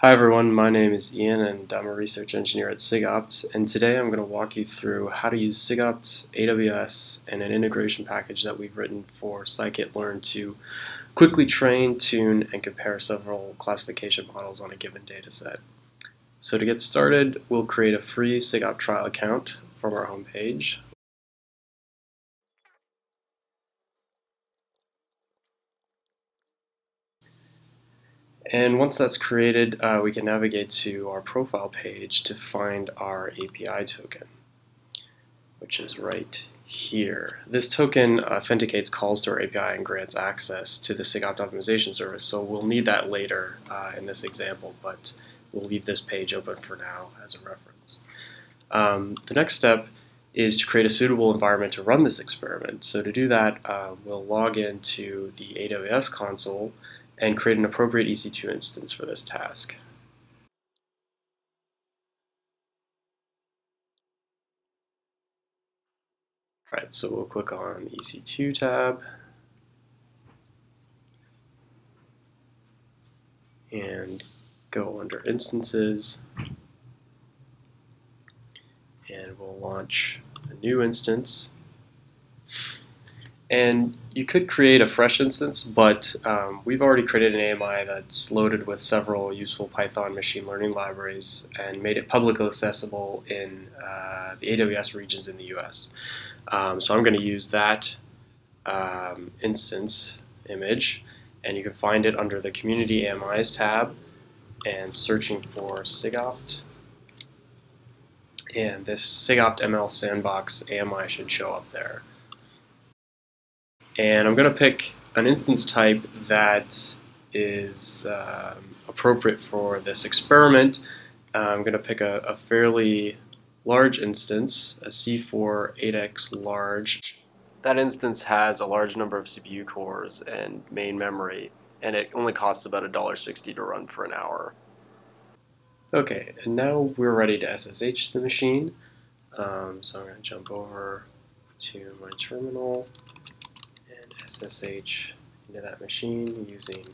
Hi everyone, my name is Ian and I'm a research engineer at SigOpt, and today I'm going to walk you through how to use SigOpt, AWS, and an integration package that we've written for scikit-learn to quickly train, tune, and compare several classification models on a given data set. So to get started, we'll create a free SigOpt trial account from our homepage. And once that's created, we can navigate to our profile page to find our API token, which is right here. This token authenticates calls to our API and grants access to the SigOpt optimization service, so we'll need that later in this example, but we'll leave this page open for now as a reference. The next step is to create a suitable environment to run this experiment. So to do that, we'll log into the AWS console and create an appropriate EC2 instance for this task. All right, so we'll click on the EC2 tab and go under Instances, and we'll launch a new instance. And you could create a fresh instance, but we've already created an AMI that's loaded with several useful Python machine learning libraries and made it publicly accessible in the AWS regions in the US. So I'm going to use that instance image, and you can find it under the Community AMIs tab and searching for SigOpt. And this SigOpt ML Sandbox AMI should show up there. And I'm going to pick an instance type that is appropriate for this experiment. I'm going to pick a fairly large instance, a C4 8X large. That instance has a large number of CPU cores and main memory, and it only costs about $1.60 to run for an hour. Okay, and now we're ready to SSH the machine. So I'm going to jump over to my terminal. SSH into that machine using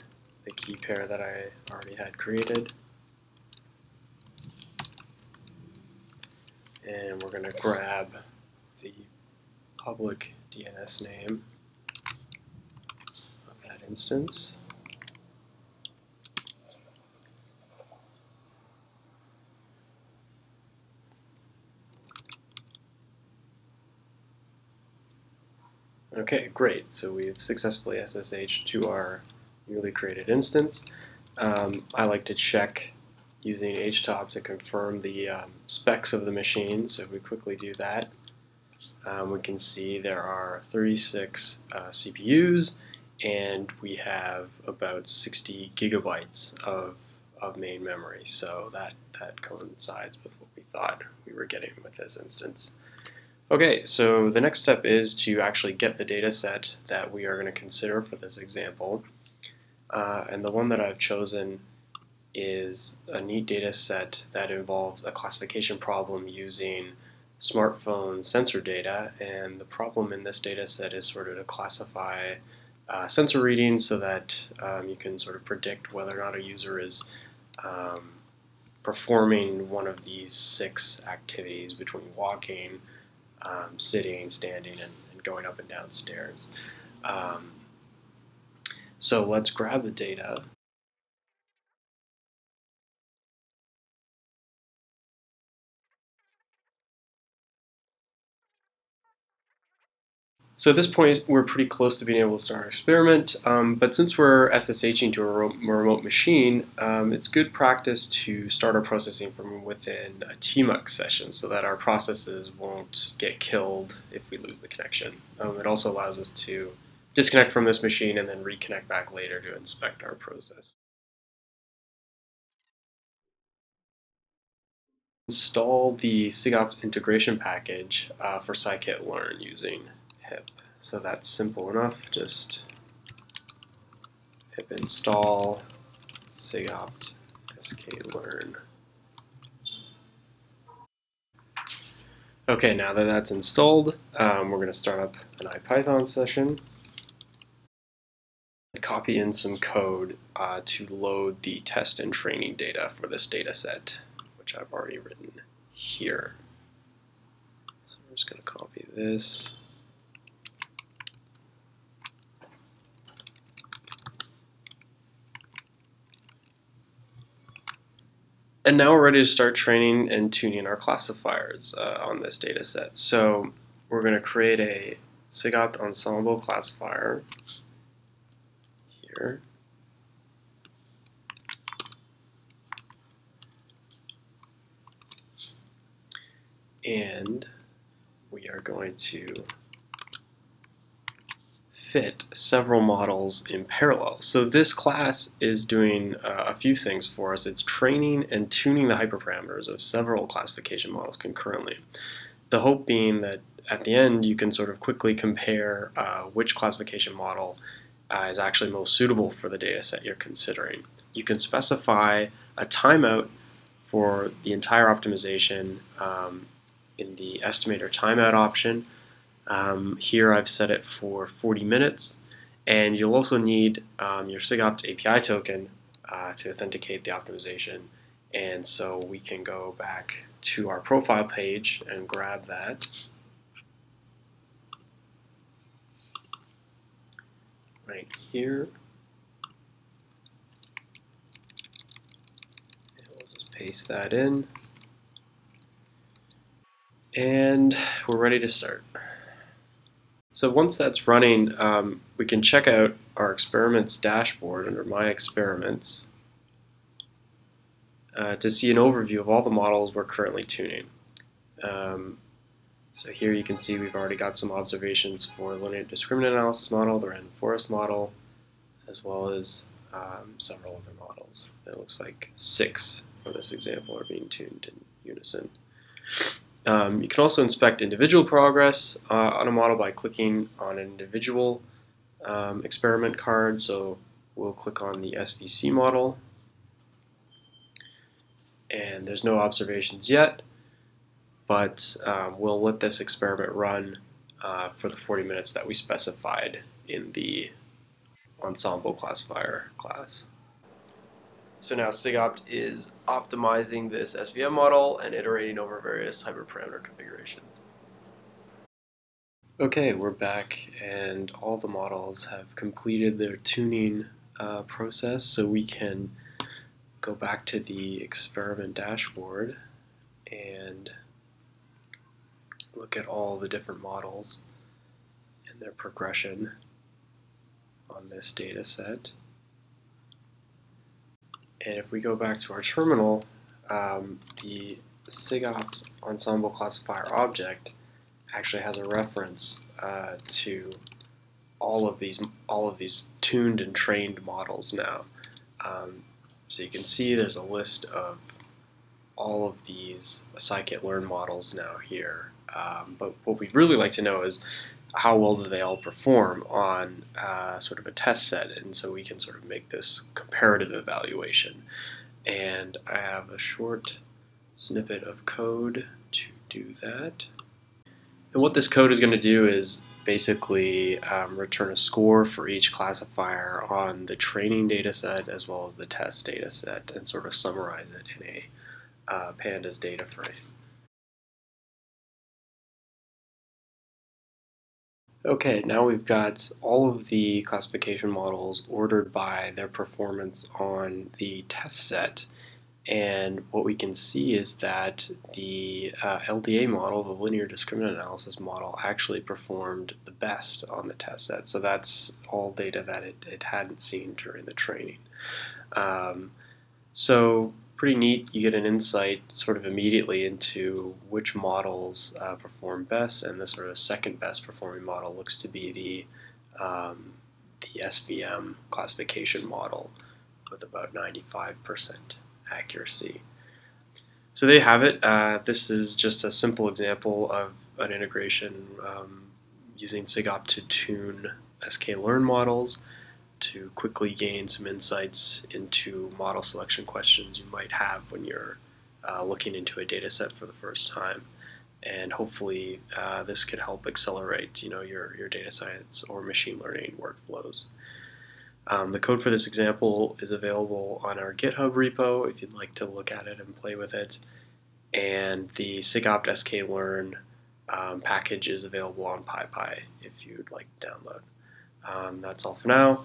the key pair that I already had created. And we're going to grab the public DNS name of that instance. Okay, great. So we've successfully SSH to our newly created instance. I like to check using HTOP to confirm the specs of the machine. So if we quickly do that, we can see there are 36 CPUs, and we have about 60 gigabytes of main memory. So that coincides with what we thought we were getting with this instance. Okay, so the next step is to actually get the data set that we are going to consider for this example. And the one that I've chosen is a neat data set that involves a classification problem using smartphone sensor data. And the problem in this data set is sort of to classify sensor readings so that you can sort of predict whether or not a user is performing one of these 6 activities between walking, sitting, standing, and going up and down stairs. So let's grab the data. So at this point, we're pretty close to being able to start our experiment, but since we're SSHing to a remote machine, it's good practice to start our processing from within a tmux session so that our processes won't get killed if we lose the connection. It also allows us to disconnect from this machine and then reconnect back later to inspect our process. Install the SigOpt integration package for scikit-learn using pip. So that's simple enough, just pip install sigopt sklearn. Okay, now that that's installed, we're going to start up an IPython session. copy in some code to load the test and training data for this data set, which I've already written here. So I'm just going to copy this. And now we're ready to start training and tuning our classifiers on this data set. So we're going to create a SigOpt ensemble classifier here. And we are going to fit several models in parallel. So this class is doing a few things for us. It's training and tuning the hyperparameters of several classification models concurrently. The hope being that at the end you can sort of quickly compare which classification model is actually most suitable for the data set you're considering. You can specify a timeout for the entire optimization in the estimator timeout option. Here I've set it for 40 minutes, and you'll also need your SigOpt API token to authenticate the optimization. And so we can go back to our profile page and grab that. Right here. And we'll just paste that in. And we're ready to start. So once that's running, we can check out our experiments dashboard under My Experiments to see an overview of all the models we're currently tuning. So here you can see we've already got some observations for the linear discriminant analysis model, the random forest model, as well as several other models. It looks like 6 for this example are being tuned in unison. You can also inspect individual progress on a model by clicking on an individual experiment card. So we'll click on the SVC model. And there's no observations yet, but we'll let this experiment run for the 40 minutes that we specified in the ensemble classifier class. So now SigOpt is optimizing this SVM model and iterating over various hyperparameter configurations. Okay, we're back and all the models have completed their tuning process, so we can go back to the experiment dashboard and look at all the different models and their progression on this data set. And if we go back to our terminal, the SigOpt ensemble classifier object actually has a reference to all of these tuned and trained models now. So you can see there's a list of all of these scikit-learn models now here. But what we'd really like to know is how well do they all perform on sort of a test set, and so we can sort of make this comparative evaluation. And I have a short snippet of code to do that. And what this code is going to do is basically return a score for each classifier on the training data set as well as the test data set, and sort of summarize it in a pandas data frame. Okay, now we've got all of the classification models ordered by their performance on the test set. And what we can see is that the LDA model, the linear discriminant analysis model, actually performed the best on the test set. So that's all data that it hadn't seen during the training. So pretty neat. You get an insight sort of immediately into which models perform best, and the sort of second best performing model looks to be the SVM classification model with about 95% accuracy. So there you have it. This is just a simple example of an integration using SigOpt to tune sklearn models to quickly gain some insights into model selection questions you might have when you're looking into a data set for the first time. And hopefully this could help accelerate your data science or machine learning workflows. The code for this example is available on our GitHub repo if you'd like to look at it and play with it. And the SigOpt sklearn package is available on PyPI if you'd like to download. That's all for now.